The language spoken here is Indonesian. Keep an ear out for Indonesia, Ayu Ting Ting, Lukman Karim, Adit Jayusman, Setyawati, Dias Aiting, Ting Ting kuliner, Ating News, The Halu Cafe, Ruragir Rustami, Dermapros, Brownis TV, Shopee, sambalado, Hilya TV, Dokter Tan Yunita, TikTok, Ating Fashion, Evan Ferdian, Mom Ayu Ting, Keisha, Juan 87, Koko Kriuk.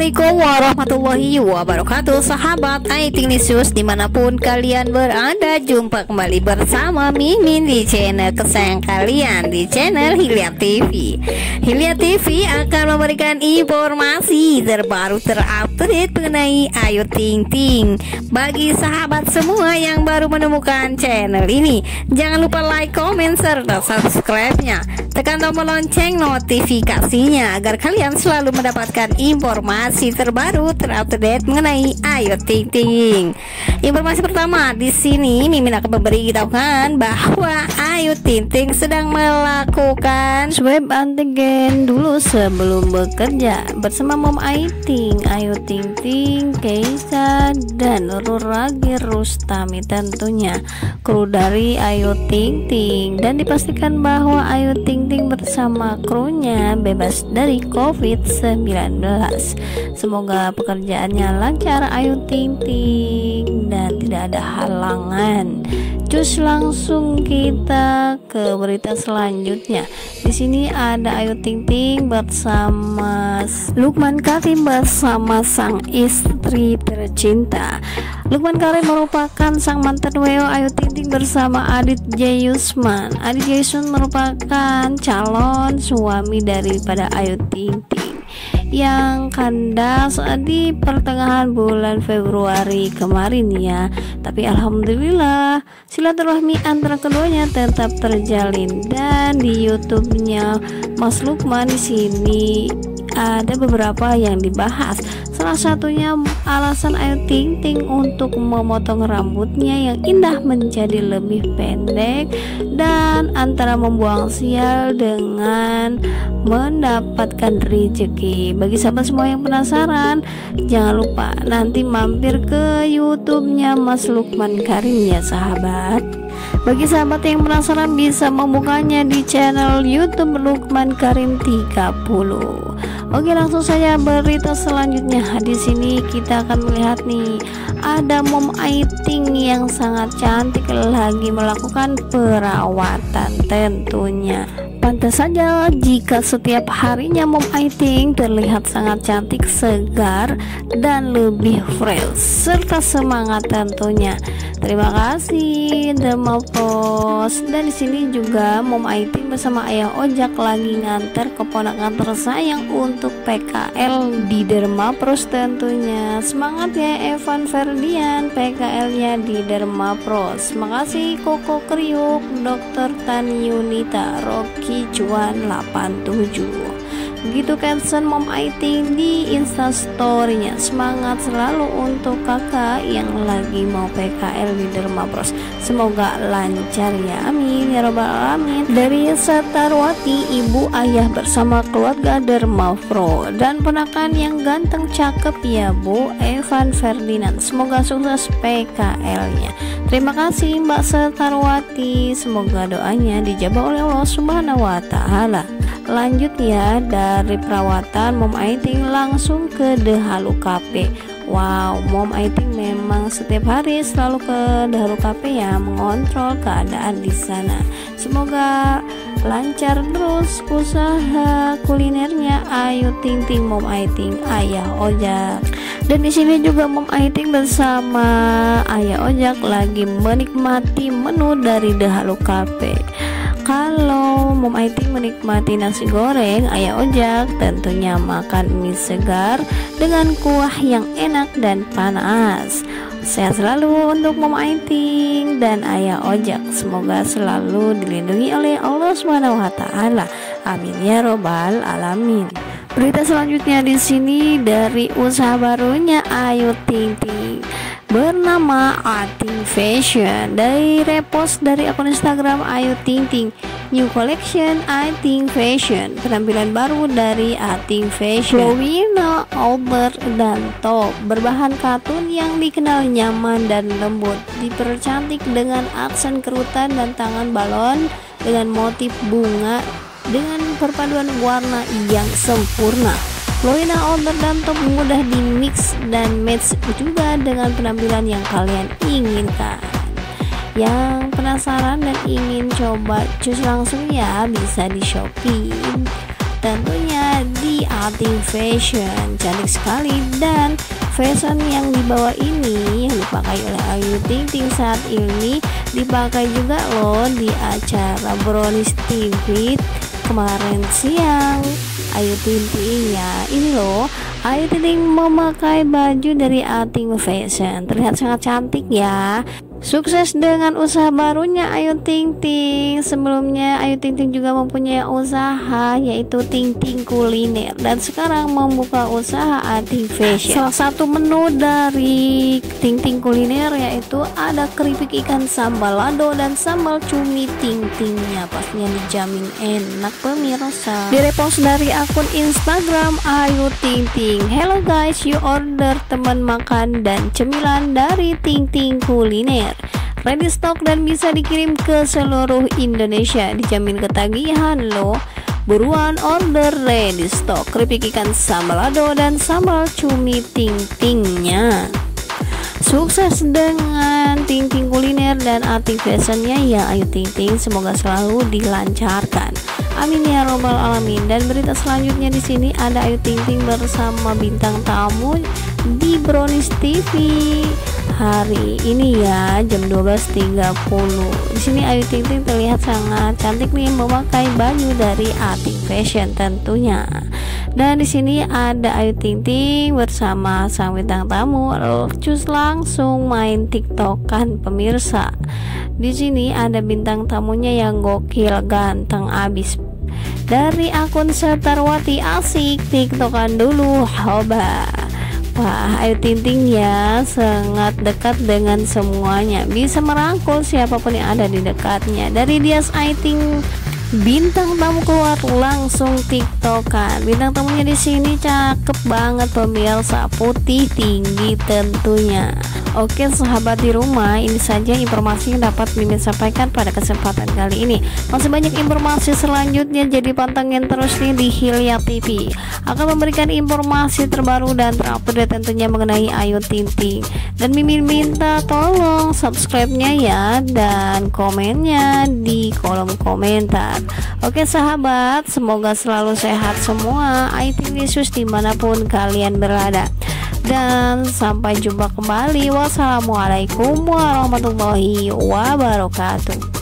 Assalamualaikum warahmatullahi wabarakatuh, sahabat Ating News dimanapun kalian berada. Jumpa kembali bersama Mimin di channel kesayangan kalian, di channel Hilya TV. Hilya TV akan memberikan informasi terbaru terupdate mengenai Ayu Ting Ting. Bagi sahabat semua yang baru menemukan channel ini, jangan lupa like, comment, serta subscribe-nya. Tekan tombol lonceng notifikasinya agar kalian selalu mendapatkan informasi terbaru terupdate mengenai Ayu Ting Ting. Informasi pertama di sini Mimin akan memberitahukan bahwa Ayu Ting Ting sedang melakukan swab antigen dulu sebelum bekerja bersama Mom Ayu Ting, Ayu Ting Ting, Keisha, dan Ruragir Rustami, tentunya kru dari Ayu Ting Ting, dan dipastikan bahwa Ayu Ting Ting bersama krunya bebas dari COVID-19. Semoga pekerjaannya lancar Ayu Ting Ting dan tidak ada halangan. Cus, langsung kita ke berita selanjutnya. Di sini ada Ayu Ting Ting bersama Lukman Karim bersama sang istri tercinta. Lukman Karim merupakan sang mantan WO Ayu Ting Ting bersama Adit Jayusman. Adit Jayusman merupakan calon suami daripada Ayu Ting Ting yang kandas di pertengahan bulan Februari kemarin ya. Tapi alhamdulillah silaturahmi antara keduanya tetap terjalin, dan di YouTube-nya Mas Lukman di sini ada beberapa yang dibahas. Salah satunya alasan Ayu Ting Ting untuk memotong rambutnya yang indah menjadi lebih pendek, dan antara membuang sial dengan mendapatkan rezeki. Bagi sahabat semua yang penasaran, jangan lupa nanti mampir ke YouTube-nya Mas Lukman Karim ya sahabat. Bagi sahabat yang penasaran bisa membukanya di channel YouTube Lukman Karim 30. Oke, langsung saja berita selanjutnya. Di sini kita akan melihat nih ada Mom Ayu Ting yang sangat cantik lagi melakukan perawatan tentunya. Pantas saja jika setiap harinya Mom Ayu Ting terlihat sangat cantik, segar, dan lebih fresh serta semangat tentunya. Terima kasih Dermapros. Dan di sini juga Mom Ayu Ting bersama ayah ojak lagi nganter keponakan tersayang untuk PKL di Dermapros tentunya. Semangat ya Evan Ferdian, PKL-nya di Dermapros. Makasih Koko Kriuk, Dokter Tan Yunita, Rocky, Juan 87. Begitu caption Mom Ayu Ting di instastorynya. Semangat selalu untuk kakak yang lagi mau PKL di Dermapros. Semoga lancar ya, amin ya robbal alamin. Dari Setyawati, ibu ayah bersama keluarga Dermapro dan ponakan yang ganteng cakep ya Bu, Evan Ferdian. Semoga sukses PKL-nya. Terima kasih Mbak Setyawati, semoga doanya dijabah oleh Allah Subhanahu wa Ta'ala. Lanjut ya, dari perawatan Mom Ayu Ting langsung ke The Halu Cafe. Wow, Mom Ayu Ting memang setiap hari selalu ke The Halu Cafe ya, mengontrol keadaan di sana. Semoga lancar terus usaha kulinernya Ayu Ting Ting, Mom Ayu Ting, ayah ojak. Dan di sini juga Mom Ayu Ting bersama ayah ojak lagi menikmati menu dari The Halu Cafe. Kalau Mom Ayu Ting menikmati nasi goreng, ayah ojak tentunya makan mie segar dengan kuah yang enak dan panas. Sehat selalu untuk Mom Ayu Ting dan ayah ojak. Semoga selalu dilindungi oleh Allah SWT. Amin ya robbal alamin. Berita selanjutnya di sini dari usaha barunya Ayu Ting Ting bernama Ating Fashion, dari repost dari akun Instagram Ayu Ting Ting. New collection Ating Fashion, penampilan baru dari Ating Fashion, blowina, over, dan top berbahan katun yang dikenal nyaman dan lembut, dipercantik dengan aksen kerutan dan tangan balon dengan motif bunga dengan perpaduan warna yang sempurna. Blowina, over, dan top mudah di mix dan match juga dengan penampilan yang kalian inginkan. Yang penasaran dan ingin coba, cus langsung ya, bisa di Shopee tentunya di Ating Fashion. Cantik sekali, dan fashion yang dibawa ini yang dipakai oleh Ayu Ting Ting saat ini dipakai juga loh di acara Brownis TV kemarin siang. Ayu Ting Ting ya, ini loh Ayu Ting Ting memakai baju dari Ating Fashion, terlihat sangat cantik ya. Sukses dengan usaha barunya Ayu Ting Ting. Sebelumnya Ayu Ting Ting juga mempunyai usaha, yaitu Ting Ting Kuliner, dan sekarang membuka usaha Ating Fashion. Salah satu menu dari Ting Ting Kuliner yaitu ada keripik ikan sambal lado dan sambal cumi Ting Tingnya, pastinya dijamin enak pemirsa. Direpost dari akun Instagram Ayu Ting Ting, "Hello guys, you order teman makan dan cemilan dari Ting Ting Kuliner. Ready stock dan bisa dikirim ke seluruh Indonesia, dijamin ketagihan loh. Buruan order ready stock keripik ikan sambal lado dan sambal cumi Ting Tingnya." Sukses dengan Ting Ting Kuliner dan Ating Fashionnya ya Ayu Ting Ting, semoga selalu dilancarkan. Amin ya robbal alamin. Dan berita selanjutnya di sini ada Ayu Ting Ting bersama bintang tamu di Brownies TV hari ini ya, jam 12.30. Di sini Ayu Ting Ting terlihat sangat cantik nih memakai baju dari Ating Fashion tentunya. Dan di sini ada Ayu Ting Ting bersama sang bintang tamu, cus langsung main TikTokan pemirsa. Di sini ada bintang tamunya yang gokil, ganteng abis. Dari akun Setyawati, "Asik TikTokan dulu, hoba." Wah, Ayu Ting Ting ya sangat dekat dengan semuanya, bisa merangkul siapapun yang ada di dekatnya. Dari Dias Aiting, bintang tamu keluar langsung TikTokan. Bintang tamunya di sini cakep banget pemirsa, putih tinggi tentunya. Oke sahabat di rumah, ini saja informasi yang dapat Mimin sampaikan pada kesempatan kali ini. Masih banyak informasi selanjutnya, jadi pantengin terus nih di Hilya TV. Akan memberikan informasi terbaru dan terupdate tentunya mengenai Ayu Ting Ting. Dan Mimin minta tolong subscribe-nya ya, dan komennya di kolom komentar. Oke sahabat, semoga selalu sehat semua Ayu Ting Yesus dimanapun kalian berada, dan sampai jumpa kembali. Wassalamualaikum warahmatullahi wabarakatuh.